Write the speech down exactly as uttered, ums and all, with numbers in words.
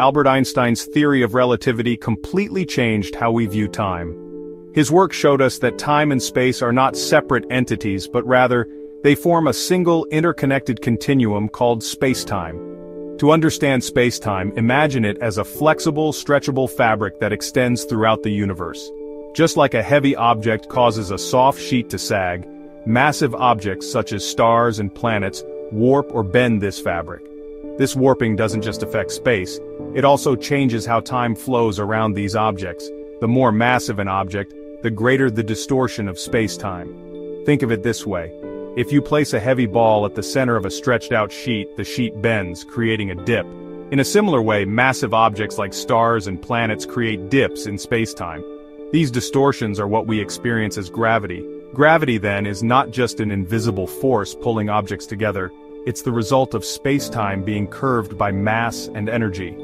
Albert Einstein's theory of relativity completely changed how we view time. His work showed us that time and space are not separate entities, but rather, they form a single interconnected continuum called spacetime. To understand spacetime, imagine it as a flexible, stretchable fabric that extends throughout the universe. Just like a heavy object causes a soft sheet to sag, massive objects such as stars and planets warp or bend this fabric. This warping doesn't just affect space, it also changes how time flows around these objects. The more massive an object, the greater the distortion of space-time. Think of it this way. If you place a heavy ball at the center of a stretched-out sheet, the sheet bends, creating a dip. In a similar way, massive objects like stars and planets create dips in space-time. These distortions are what we experience as gravity. Gravity, then, is not just an invisible force pulling objects together. It's the result of space-time being curved by mass and energy.